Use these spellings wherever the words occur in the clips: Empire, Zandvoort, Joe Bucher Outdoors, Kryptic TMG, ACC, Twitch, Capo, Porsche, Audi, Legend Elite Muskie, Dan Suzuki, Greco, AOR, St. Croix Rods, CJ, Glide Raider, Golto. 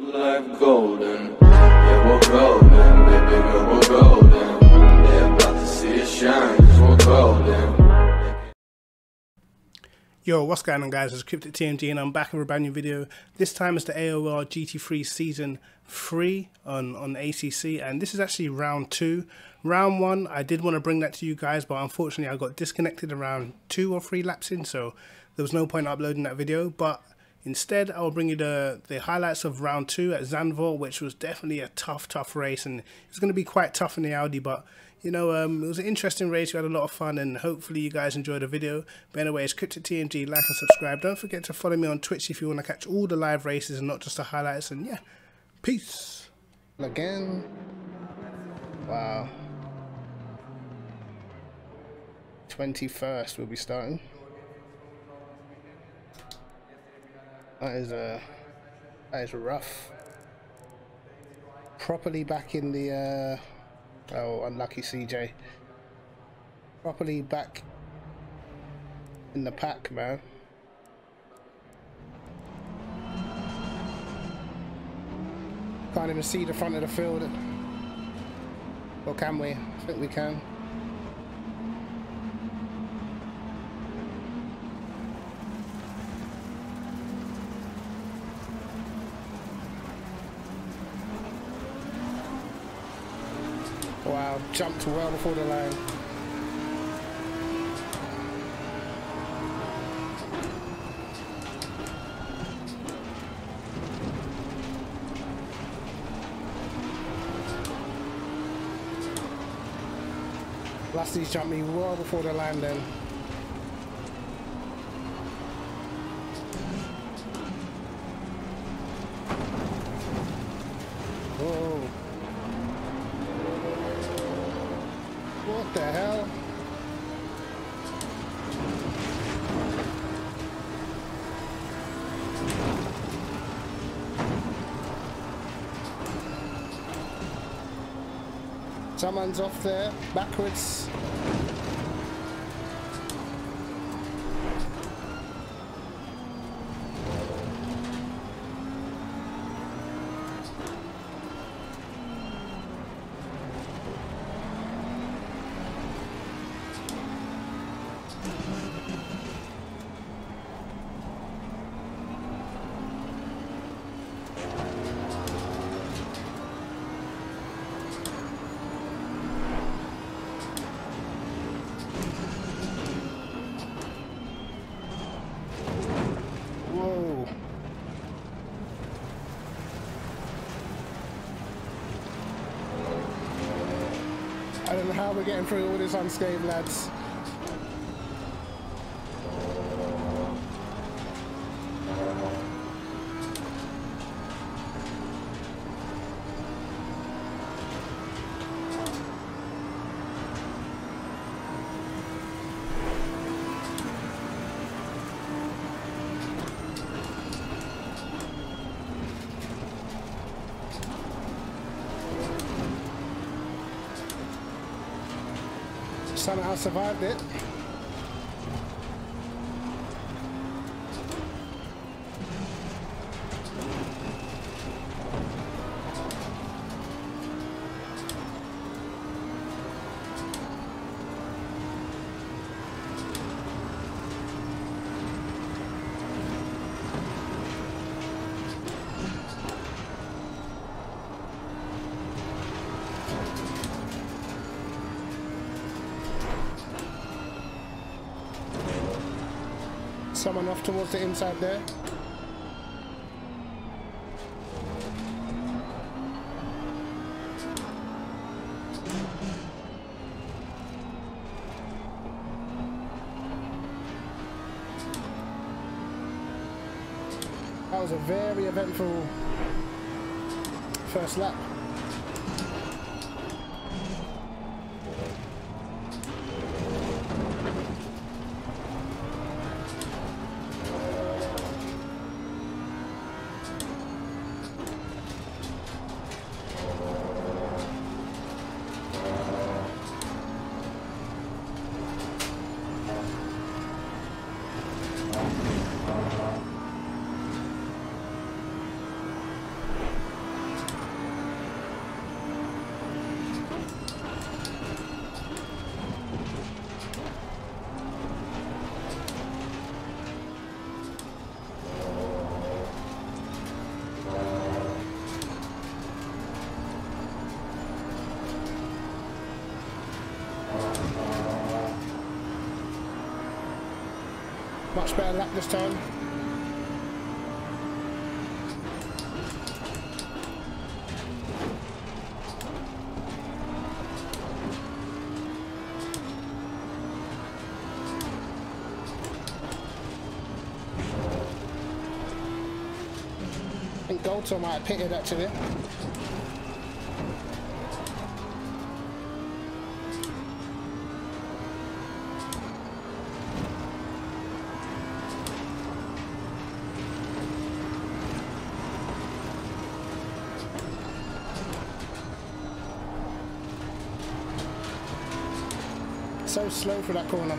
Live life golden. Yeah, we're golden, baby girl, we're golden. They're about to see it shine, 'cause we're golden. Yo, what's going on, guys? It's Kryptic TMG, and I'm back with a brand new video. This time it's the AOR GT3 Season 3 on ACC, and this is actually Round 2. Round 1, I did want to bring that to you guys, but unfortunately I got disconnected around 2 or 3 laps in, so there was no point in uploading that video, but instead, I'll bring you the highlights of round 2 at Zandvoort, which was definitely a tough race, and it's going to be quite tough in the Audi, but you know, it was an interesting race. We had a lot of fun, and hopefully you guys enjoyed the video. But anyway, it's Kryptic TMG. Like and subscribe. Don't forget to follow me on Twitch if you want to catch all the live races and not just the highlights. And yeah, peace. Again, wow. 21st we'll be starting. That is rough. Properly back in the oh, unlucky CJ. Properly back in the pack, man. Can't even see the front of the field. Or can we? I think we can. Wow, jumped well before the line. Lassie's jumped me well before the line then. Whoa. What the hell? Someone's off there, backwards. I don't know how we're getting through all this unscathed, lads. Somehow survived it. Someone off towards the inside there. That was a very eventful first lap. Much better lap this time. I think Golto might have pitted actually. So slow for that corner.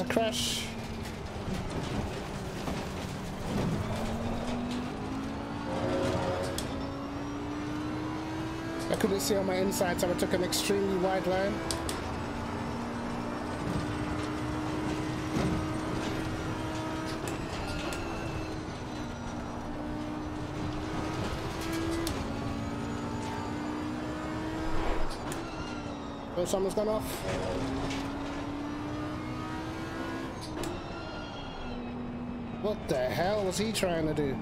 A crash. I couldn't see on my inside, so I took an extremely wide line. Oh, someone's gone off. What the hell was he trying to do?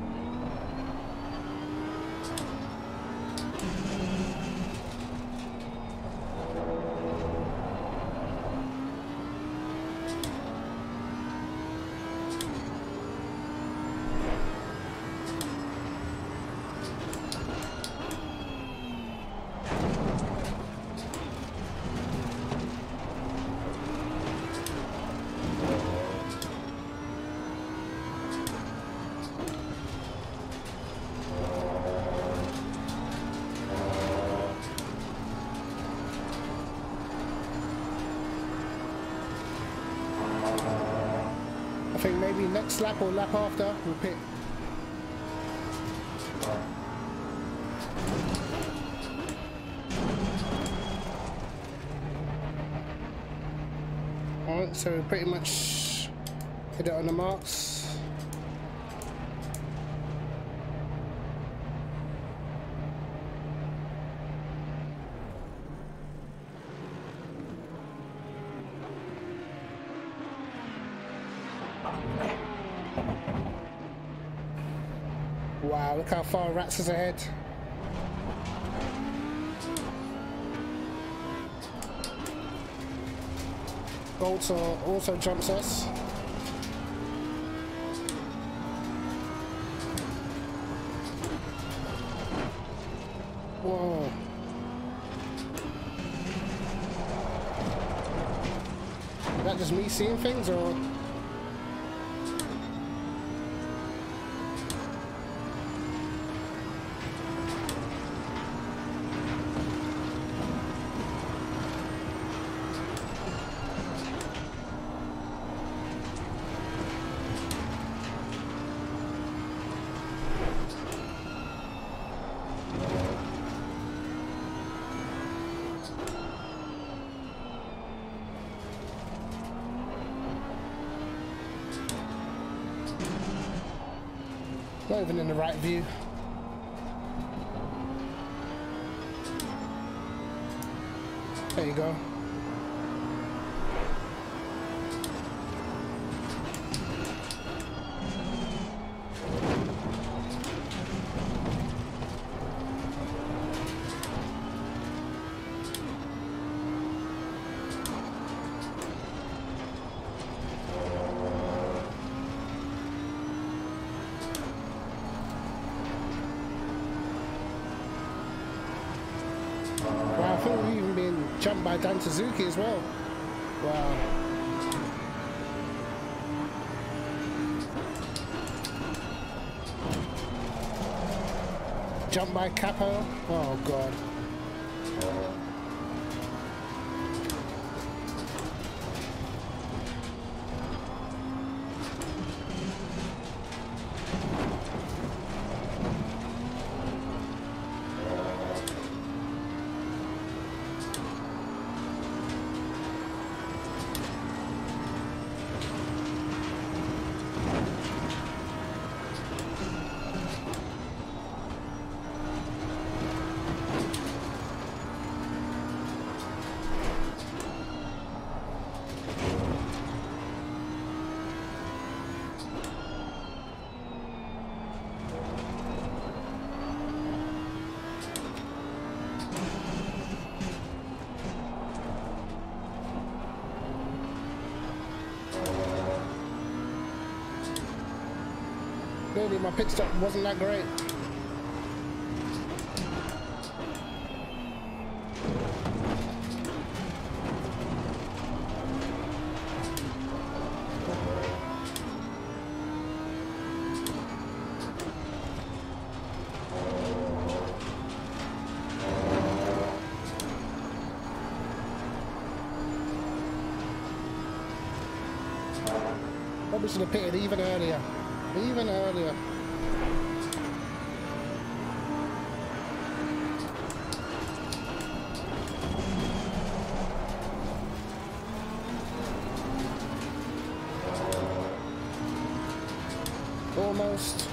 Next lap or lap after, we'll pit. Alright, so we pretty much hit it on the marks. Look how far Rats is ahead. Golto also jumps us. Whoa. Is that just me seeing things, or...? Not even in the right view. There you go. By Dan Suzuki as well. Wow. Jump by Capo. Oh god. My pit stop wasn't that great. Probably should have pitted even earlier. Even earlier. Almost.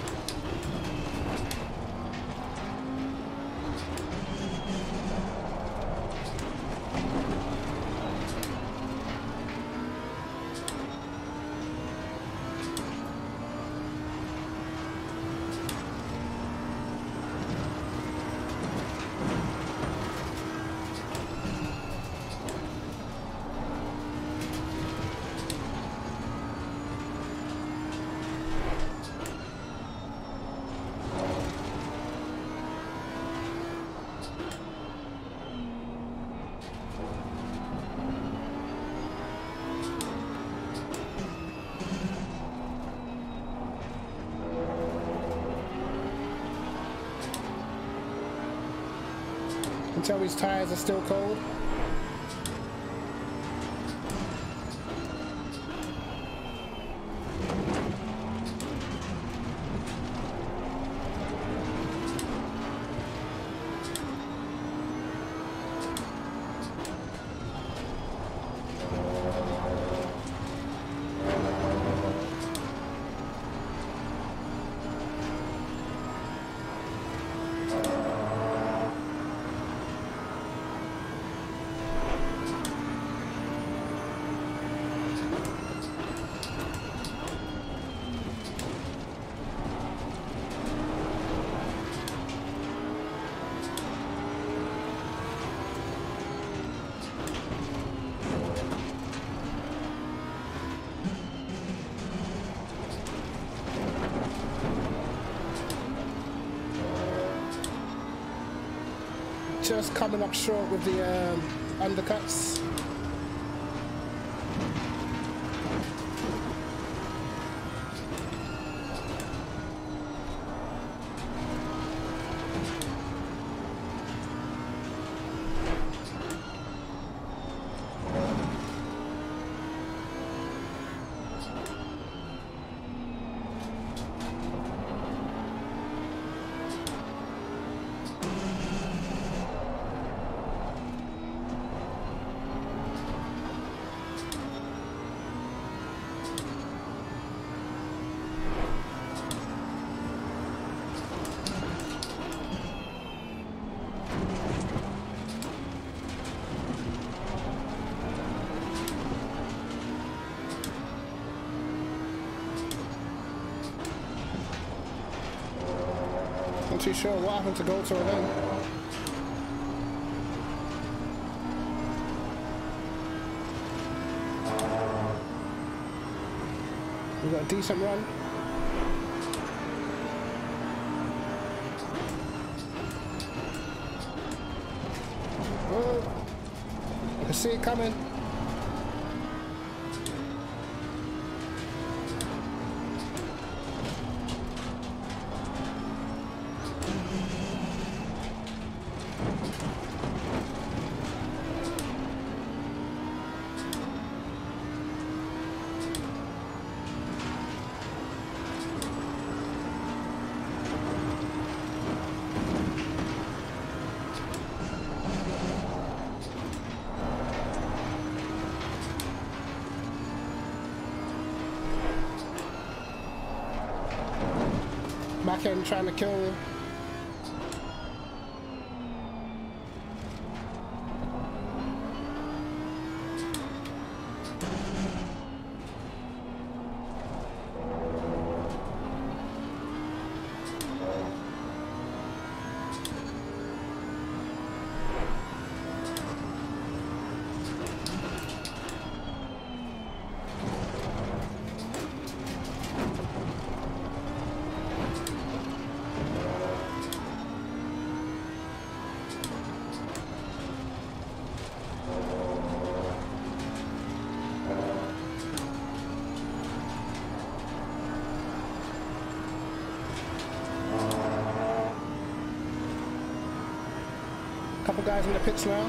Until his tires are still cold. just coming up short with the undercuts. Too sure what happened to Golto then. We got a decent run. Oh, I can see it coming. Trying to kill me. Guys in the pits now.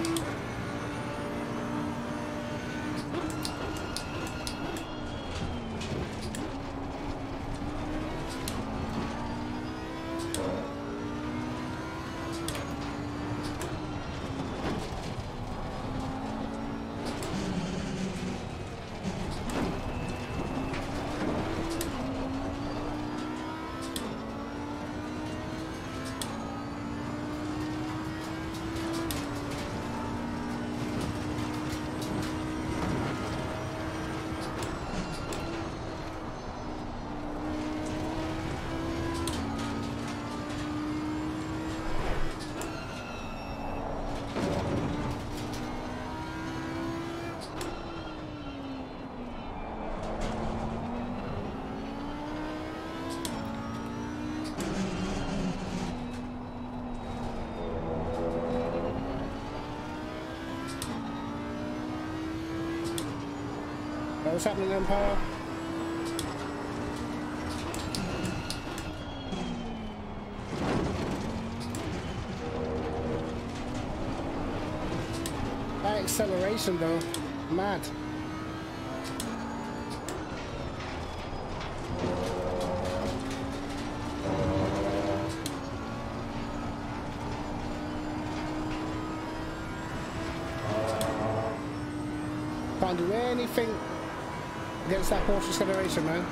What's happening, Empire? That acceleration, though, mad. Can't do anything against that Porsche acceleration, man.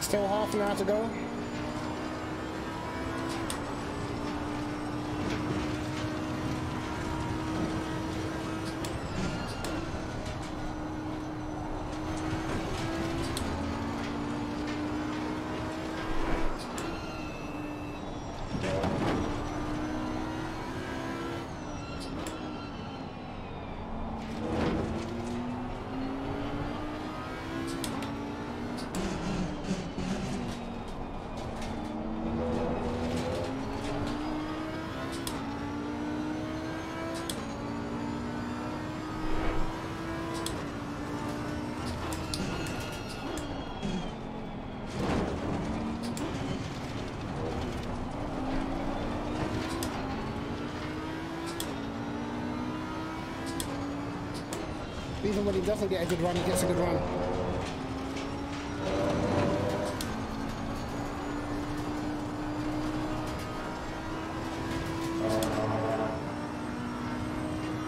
Still half an hour to go. Even when he doesn't get a good run, he gets a good run.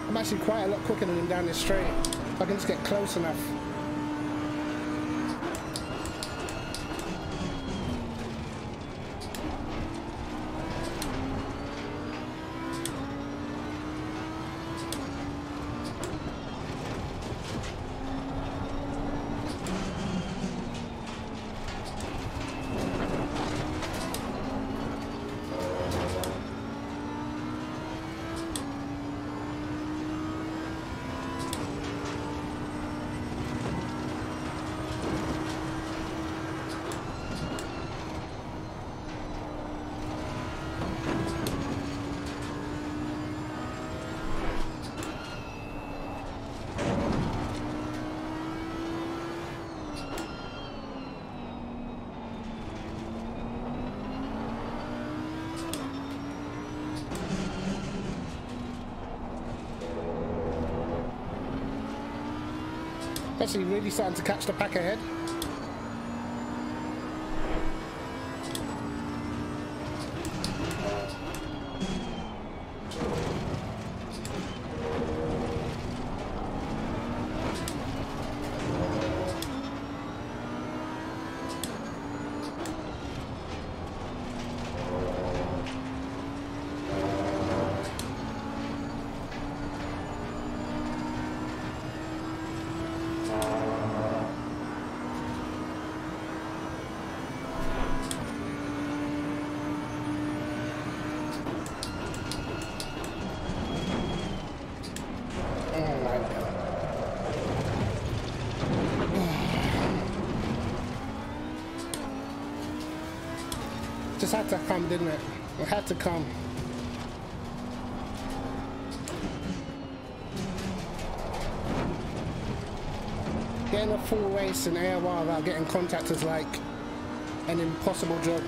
I'm actually quite a lot quicker than him down this straight. If I can just get close enough. Actually really starting to catch the pack ahead. Had to come, didn't it? It had to come. Getting a full race in AOR without getting contact is like an impossible job.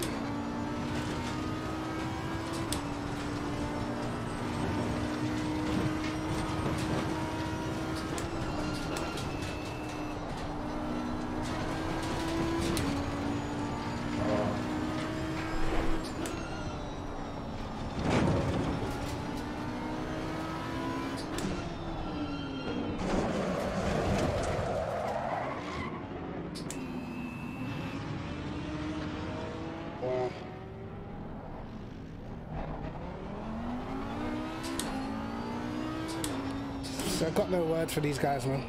I've got no words for these guys, man.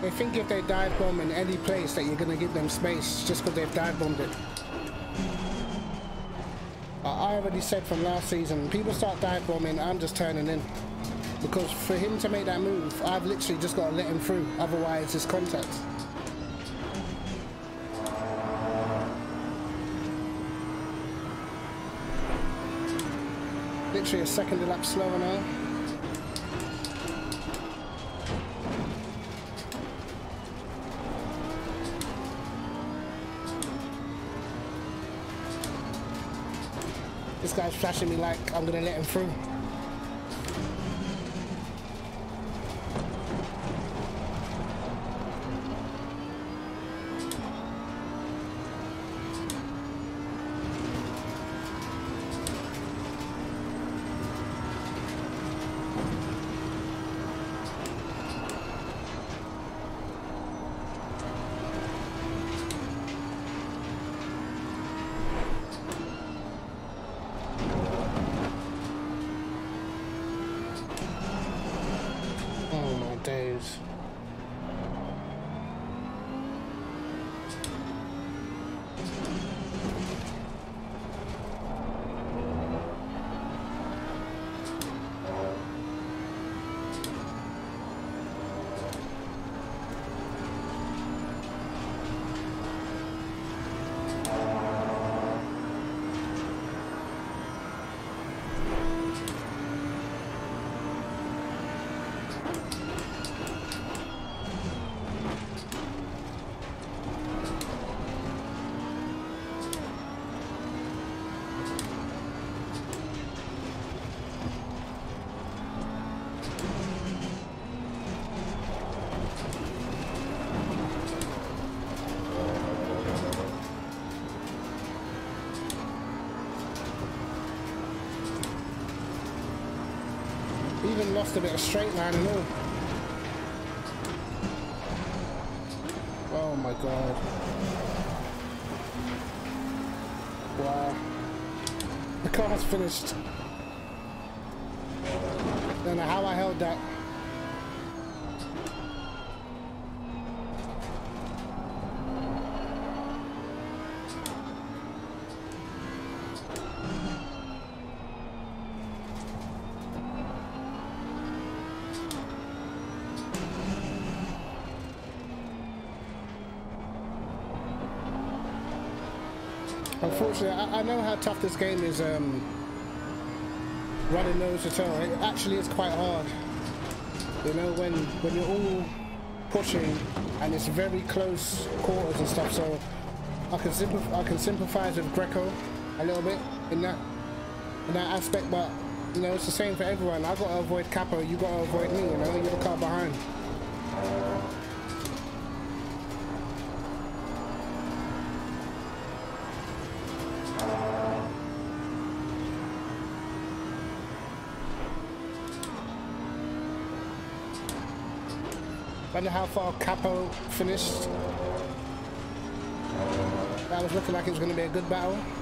They think if they dive bomb in any place that you're going to give them space just because they've dive bombed it. I already said from last season, people start dive bombing, I'm just turning in. Because for him to make that move, I've literally just got to let him through, otherwise it's contact. Literally a second lap slower now. This guy's flashing me like I'm gonna let him through. even lost a bit of straight line and all. Oh my god. Wow. The car's finished. I don't know how I held that. I know how tough this game is, running nose to tail. It actually is quite hard, you know, when you're all pushing and it's very close quarters and stuff. So I can sympathise with Greco a little bit in that aspect, but you know it's the same for everyone. I gotta avoid Capo, you gotta avoid me. You know, you're the car behind. I don't know how far Capo finished. That was looking like it was going to be a good battle.